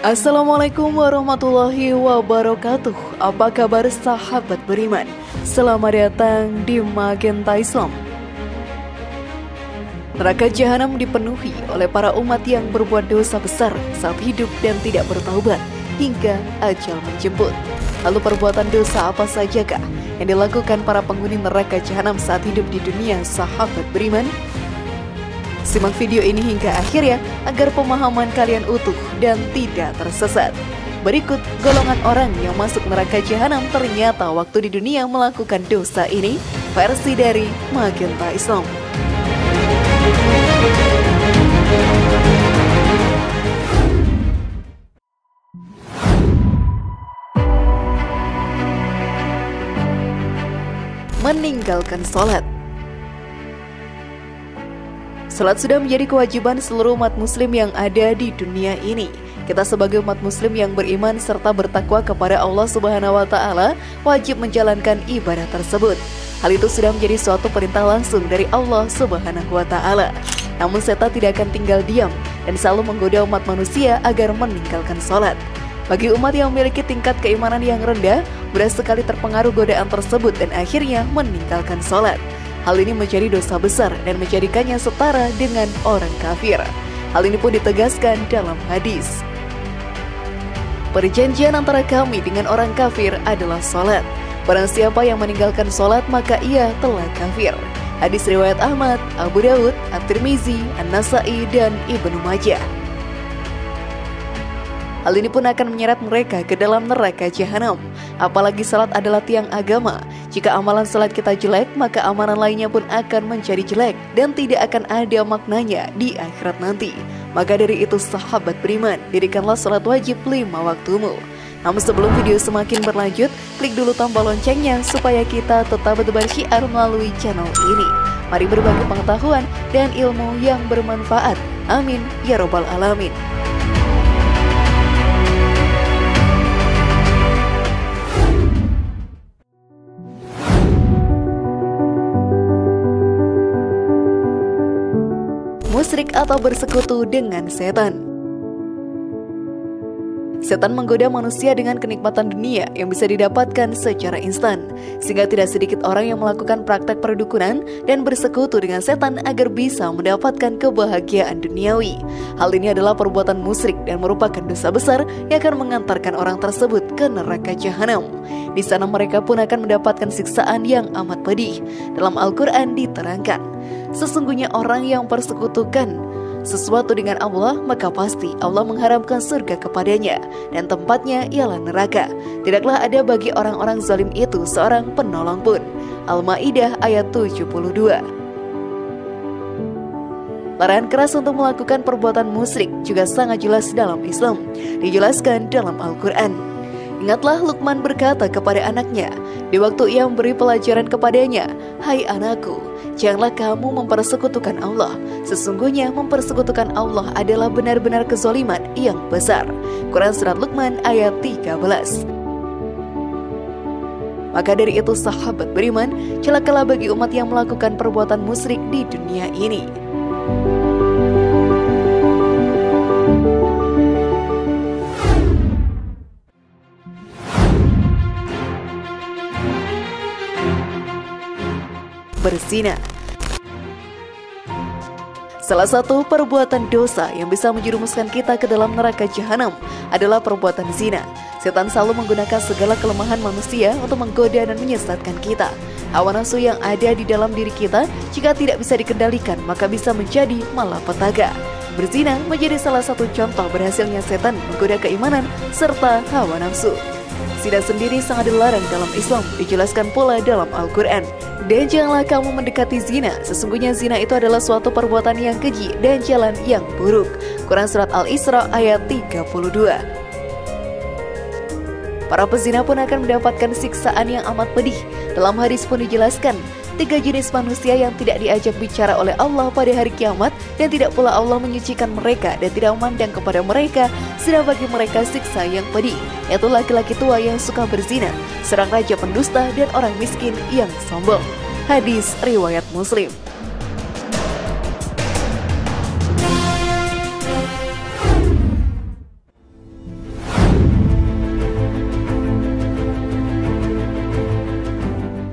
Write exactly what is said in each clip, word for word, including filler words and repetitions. Assalamualaikum warahmatullahi wabarakatuh. Apa kabar sahabat beriman? Selamat datang di Magenta Islam. Neraka Jahanam dipenuhi oleh para umat yang berbuat dosa besar saat hidup dan tidak bertaubat hingga ajal menjemput. Lalu perbuatan dosa apa sajakah yang dilakukan para penghuni neraka Jahanam saat hidup di dunia, sahabat beriman? Simak video ini hingga akhir ya, agar pemahaman kalian utuh dan tidak tersesat. Berikut golongan orang yang masuk neraka Jahanam ternyata waktu di dunia melakukan dosa ini, versi dari Magenta Islam. Meninggalkan sholat. Salat sudah menjadi kewajiban seluruh umat muslim yang ada di dunia ini. Kita sebagai umat muslim yang beriman serta bertakwa kepada Allah subhanahu wa taala wajib menjalankan ibadah tersebut. Hal itu sudah menjadi suatu perintah langsung dari Allah subhanahu wa taala. Namun setan tidak akan tinggal diam dan selalu menggoda umat manusia agar meninggalkan salat. Bagi umat yang memiliki tingkat keimanan yang rendah, mudah sekali terpengaruh godaan tersebut dan akhirnya meninggalkan salat. Hal ini menjadi dosa besar dan menjadikannya setara dengan orang kafir. Hal ini pun ditegaskan dalam hadis. Perjanjian antara kami dengan orang kafir adalah salat. Barang siapa yang meninggalkan salat maka ia telah kafir. Hadis riwayat Ahmad, Abu Daud, At-Tirmizi, An-Nasai, dan Ibnu Majah. Hal ini pun akan menyeret mereka ke dalam neraka Jahanam. Apalagi salat adalah tiang agama. Jika amalan salat kita jelek, maka amalan lainnya pun akan menjadi jelek dan tidak akan ada maknanya di akhirat nanti. Maka dari itu sahabat beriman, dirikanlah salat wajib lima waktumu. Namun sebelum video semakin berlanjut, klik dulu tombol loncengnya supaya kita tetap bertebar syiar melalui channel ini. Mari berbagi pengetahuan dan ilmu yang bermanfaat. Amin ya robbal alamin. Musyrik atau bersekutu dengan setan. Setan menggoda manusia dengan kenikmatan dunia yang bisa didapatkan secara instan, sehingga tidak sedikit orang yang melakukan praktek perdukunan dan bersekutu dengan setan agar bisa mendapatkan kebahagiaan duniawi. Hal ini adalah perbuatan musyrik dan merupakan dosa besar yang akan mengantarkan orang tersebut ke neraka Jahanam. Di sana mereka pun akan mendapatkan siksaan yang amat pedih. Dalam Al-Quran diterangkan, sesungguhnya orang yang persekutukan sesuatu dengan Allah, maka pasti Allah mengharamkan surga kepadanya, dan tempatnya ialah neraka. Tidaklah ada bagi orang-orang zalim itu seorang penolong pun. Al-Ma'idah ayat tujuh puluh dua. Larangan keras untuk melakukan perbuatan musyrik juga sangat jelas dalam Islam, dijelaskan dalam Al-Quran. Ingatlah Luqman berkata kepada anaknya, di waktu ia memberi pelajaran kepadanya, "Hai anakku, janganlah kamu mempersekutukan Allah. Sesungguhnya mempersekutukan Allah adalah benar-benar kezaliman yang besar." Quran Surat Luqman ayat tiga belas. Maka dari itu sahabat beriman, celakalah bagi umat yang melakukan perbuatan musyrik di dunia ini. Berzina. Salah satu perbuatan dosa yang bisa menjerumuskan kita ke dalam neraka Jahanam adalah perbuatan zina. Setan selalu menggunakan segala kelemahan manusia untuk menggoda dan menyesatkan kita. Hawa nafsu yang ada di dalam diri kita jika tidak bisa dikendalikan maka bisa menjadi malapetaka. Berzina menjadi salah satu contoh berhasilnya setan menggoda keimanan serta hawa nafsu. Zina sendiri sangat dilarang dalam Islam, dijelaskan pula dalam Al-Quran. Dan janganlah kamu mendekati zina, sesungguhnya zina itu adalah suatu perbuatan yang keji dan jalan yang buruk. Quran Surat Al-Isra ayat tiga puluh dua. Para pezina pun akan mendapatkan siksaan yang amat pedih. Dalam hadis pun dijelaskan, tiga jenis manusia yang tidak diajak bicara oleh Allah pada hari kiamat, dan tidak pula Allah menyucikan mereka dan tidak memandang kepada mereka, sedang bagi mereka siksa yang pedih, yaitu laki-laki tua yang suka berzina, seorang raja pendusta, dan orang miskin yang sombong. Hadis riwayat Muslim.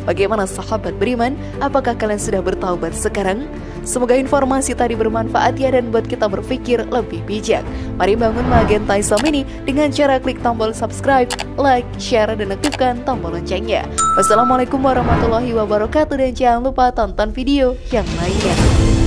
Bagaimana sahabat beriman? Apakah kalian sudah bertaubat sekarang? Semoga informasi tadi bermanfaat ya dan buat kita berpikir lebih bijak. Mari bangun Magenta Islam ini dengan cara klik tombol subscribe, like, share, dan aktifkan tombol loncengnya. Wassalamualaikum warahmatullahi wabarakatuh dan jangan lupa tonton video yang lainnya.